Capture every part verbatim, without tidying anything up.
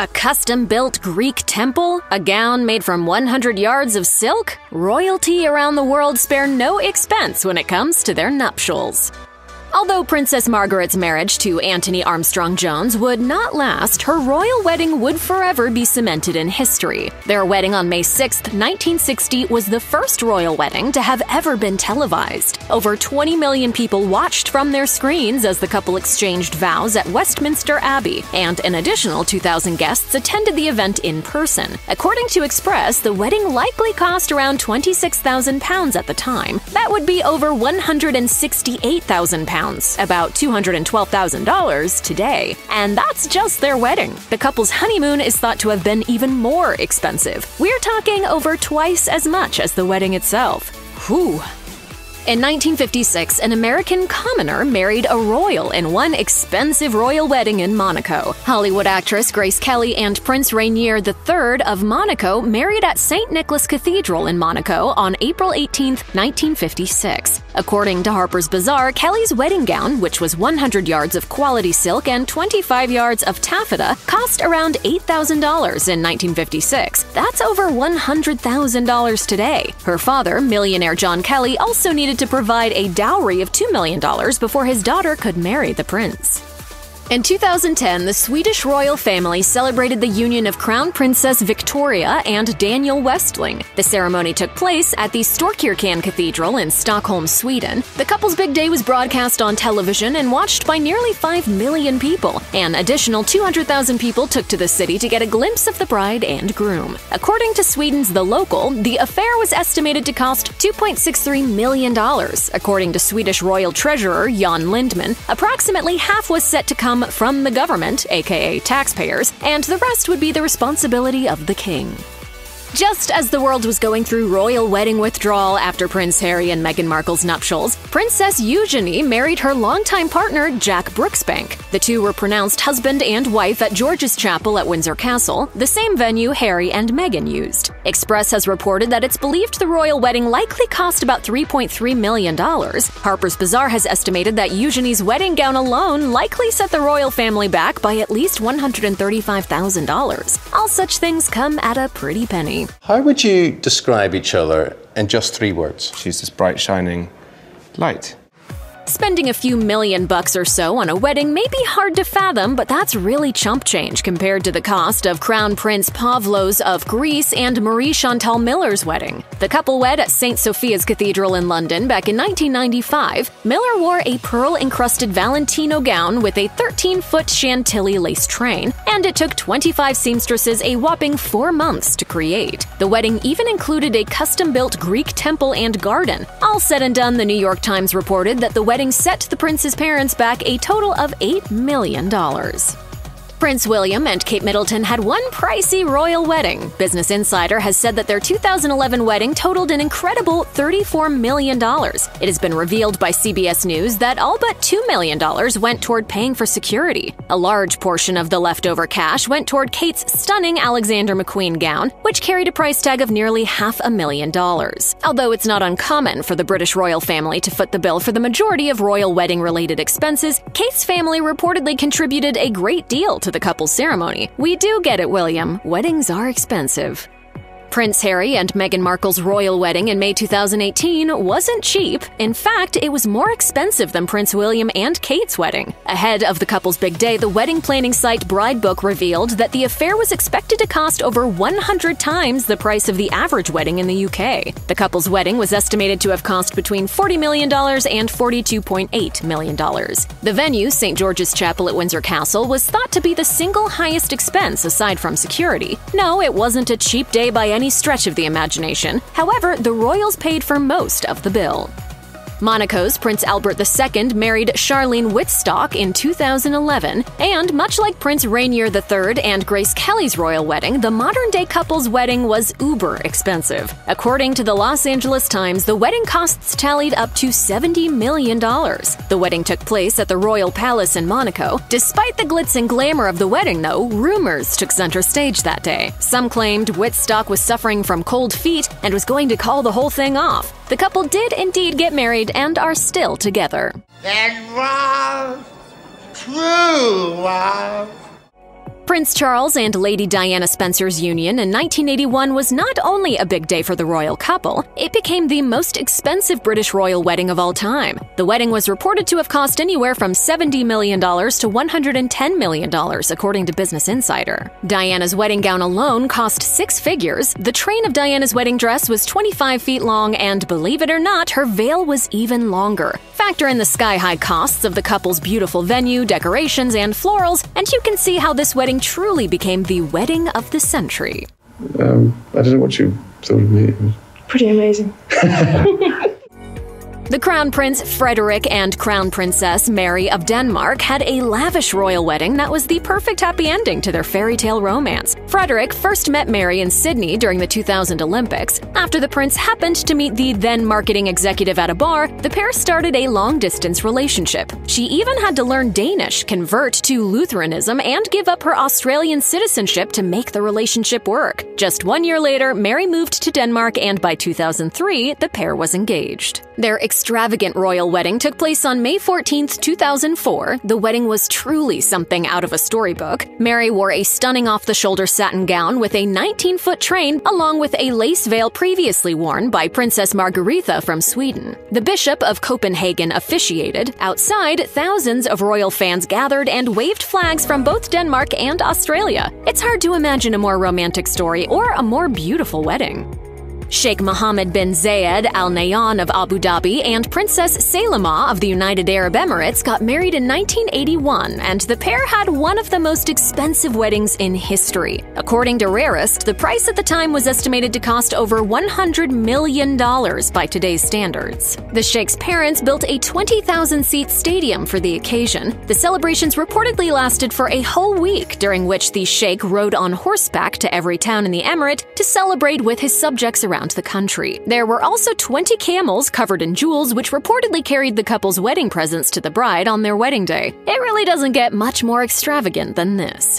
A custom-built Greek temple? A gown made from one hundred yards of silk? Royalty around the world spare no expense when it comes to their nuptials. Although Princess Margaret's marriage to Antony Armstrong Jones would not last, her royal wedding would forever be cemented in history. Their wedding on May sixth, nineteen sixty was the first royal wedding to have ever been televised. Over twenty million people watched from their screens as the couple exchanged vows at Westminster Abbey, and an additional two thousand guests attended the event in person. According to Express, the wedding likely cost around twenty-six thousand pounds at the time. That would be over one hundred sixty-eight thousand pounds. About two hundred twelve thousand dollars today. And that's just their wedding. The couple's honeymoon is thought to have been even more expensive. We're talking over twice as much as the wedding itself. Whew. In nineteen fifty-six, an American commoner married a royal in one expensive royal wedding in Monaco. Hollywood actress Grace Kelly and Prince Rainier the third of Monaco married at Saint Nicholas Cathedral in Monaco on April eighteenth, nineteen fifty-six. According to Harper's Bazaar, Kelly's wedding gown, which was one hundred yards of quality silk and twenty-five yards of taffeta, cost around eight thousand dollars in nineteen fifty-six. That's over one hundred thousand dollars today. Her father, millionaire John Kelly, also needed to provide a dowry of two million dollars before his daughter could marry the prince. In two thousand ten, the Swedish royal family celebrated the union of Crown Princess Victoria and Daniel Westling. The ceremony took place at the Storkyrkan Cathedral in Stockholm, Sweden. The couple's big day was broadcast on television and watched by nearly five million people. An additional two hundred thousand people took to the city to get a glimpse of the bride and groom. According to Sweden's The Local, the affair was estimated to cost two point six three million dollars. According to Swedish royal treasurer Jan Lindman, approximately half was set to come from the government, aka taxpayers, and the rest would be the responsibility of the king. Just as the world was going through royal wedding withdrawal after Prince Harry and Meghan Markle's nuptials, Princess Eugenie married her longtime partner, Jack Brooksbank. The two were pronounced husband and wife at George's Chapel at Windsor Castle, the same venue Harry and Meghan used. Express has reported that it's believed the royal wedding likely cost about three point three million dollars. Harper's Bazaar has estimated that Eugenie's wedding gown alone likely set the royal family back by at least one hundred thirty-five thousand dollars. All such things come at a pretty penny. How would you describe each other in just three words? She's this bright, shining light. Spending a few million bucks or so on a wedding may be hard to fathom, but that's really chump change compared to the cost of Crown Prince Pavlos of Greece and Marie Chantal Miller's wedding. The couple wed at Saint Sophia's Cathedral in London back in nineteen ninety-five. Miller wore a pearl-encrusted Valentino gown with a thirteen-foot Chantilly lace train, and it took twenty-five seamstresses a whopping four months to create. The wedding even included a custom-built Greek temple and garden. All said and done, the New York Times reported that the wedding set the prince's parents back a total of eight million dollars. Prince William and Kate Middleton had one pricey royal wedding. Business Insider has said that their two thousand eleven wedding totaled an incredible thirty-four million dollars. It has been revealed by C B S News that all but two million dollars went toward paying for security. A large portion of the leftover cash went toward Kate's stunning Alexander McQueen gown, which carried a price tag of nearly half a million dollars. Although it's not uncommon for the British royal family to foot the bill for the majority of royal wedding-related expenses, Kate's family reportedly contributed a great deal to the couple's ceremony. We do get it, William. Weddings are expensive. Prince Harry and Meghan Markle's royal wedding in May two thousand eighteen wasn't cheap. In fact, it was more expensive than Prince William and Kate's wedding. Ahead of the couple's big day, the wedding planning site Bridebook revealed that the affair was expected to cost over one hundred times the price of the average wedding in the U K. The couple's wedding was estimated to have cost between forty million dollars and forty-two point eight million dollars. The venue, Saint George's Chapel at Windsor Castle, was thought to be the single highest expense aside from security. No, it wasn't a cheap day by any any stretch of the imagination. However, the royals paid for most of the bill. Monaco's Prince Albert the second married Charlene Wittstock in two thousand eleven, and much like Prince Rainier the third and Grace Kelly's royal wedding, the modern-day couple's wedding was uber expensive. According to the Los Angeles Times, the wedding costs tallied up to seventy million dollars. The wedding took place at the Royal Palace in Monaco. Despite the glitz and glamour of the wedding, though, rumors took center stage that day. Some claimed Wittstock was suffering from cold feet and was going to call the whole thing off. The couple did indeed get married and are still together. That was true love. Prince Charles and Lady Diana Spencer's union in nineteen eighty-one was not only a big day for the royal couple, it became the most expensive British royal wedding of all time. The wedding was reported to have cost anywhere from seventy million dollars to one hundred ten million dollars, according to Business Insider. Diana's wedding gown alone cost six figures, the train of Diana's wedding dress was twenty-five feet long, and believe it or not, her veil was even longer. Factor in the sky-high costs of the couple's beautiful venue, decorations, and florals, and you can see how this wedding truly became the wedding of the century. Um, I don't know what you thought of me. Pretty amazing. The Crown Prince Frederick and Crown Princess Mary of Denmark had a lavish royal wedding that was the perfect happy ending to their fairy tale romance. Frederick first met Mary in Sydney during the two thousand Olympics. After the prince happened to meet the then marketing executive at a bar, the pair started a long-distance relationship. She even had to learn Danish, convert to Lutheranism, and give up her Australian citizenship to make the relationship work. Just one year later, Mary moved to Denmark, and by two thousand three, the pair was engaged. Their extravagant royal wedding took place on May fourteenth, two thousand four. The wedding was truly something out of a storybook. Mary wore a stunning off-the-shoulder satin gown with a nineteen-foot train, along with a lace veil previously worn by Princess Margareta from Sweden. The Bishop of Copenhagen officiated. Outside, thousands of royal fans gathered and waved flags from both Denmark and Australia. It's hard to imagine a more romantic story or a more beautiful wedding. Sheikh Mohammed bin Zayed Al Nahyan of Abu Dhabi and Princess Salama of the United Arab Emirates got married in nineteen eighty-one, and the pair had one of the most expensive weddings in history. According to Rarist, the price at the time was estimated to cost over one hundred million dollars by today's standards. The Sheikh's parents built a twenty thousand seat stadium for the occasion. The celebrations reportedly lasted for a whole week, during which the Sheikh rode on horseback to every town in the emirate to celebrate with his subjects around the country. There were also twenty camels covered in jewels, which reportedly carried the couple's wedding presents to the bride on their wedding day. It really doesn't get much more extravagant than this.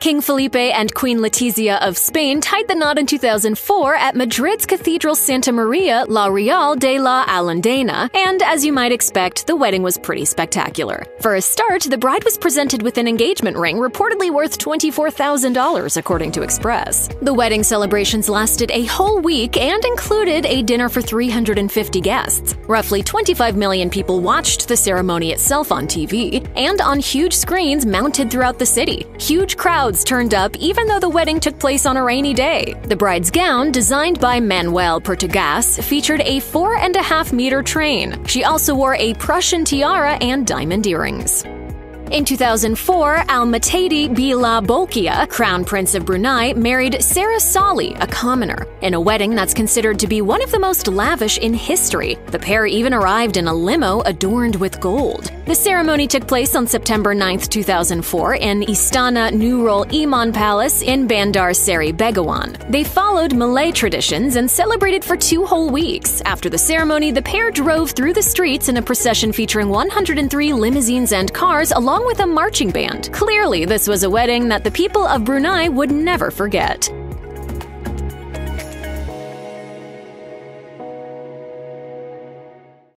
King Felipe and Queen Letizia of Spain tied the knot in two thousand four at Madrid's Cathedral Santa Maria la Real de la Alendena, and as you might expect, the wedding was pretty spectacular. For a start, the bride was presented with an engagement ring reportedly worth twenty-four thousand dollars, according to Express. The wedding celebrations lasted a whole week and included a dinner for three hundred fifty guests. Roughly twenty-five million people watched the ceremony itself on T V, and on huge screens mounted throughout the city. Huge crowds turned up even though the wedding took place on a rainy day. The bride's gown, designed by Manuel Portugas, featured a four and a half meter train. She also wore a Prussian tiara and diamond earrings. In two thousand four, Al-Matadi Bilal Bolkiah, Crown Prince of Brunei, married Sarah Sali, a commoner, in a wedding that's considered to be one of the most lavish in history. The pair even arrived in a limo adorned with gold. The ceremony took place on September ninth, two thousand four, in Istana Nurul Iman Palace in Bandar Seri Begawan. They followed Malay traditions and celebrated for two whole weeks. After the ceremony, the pair drove through the streets in a procession featuring one hundred three limousines and cars, along with a marching band. Clearly, this was a wedding that the people of Brunei would never forget.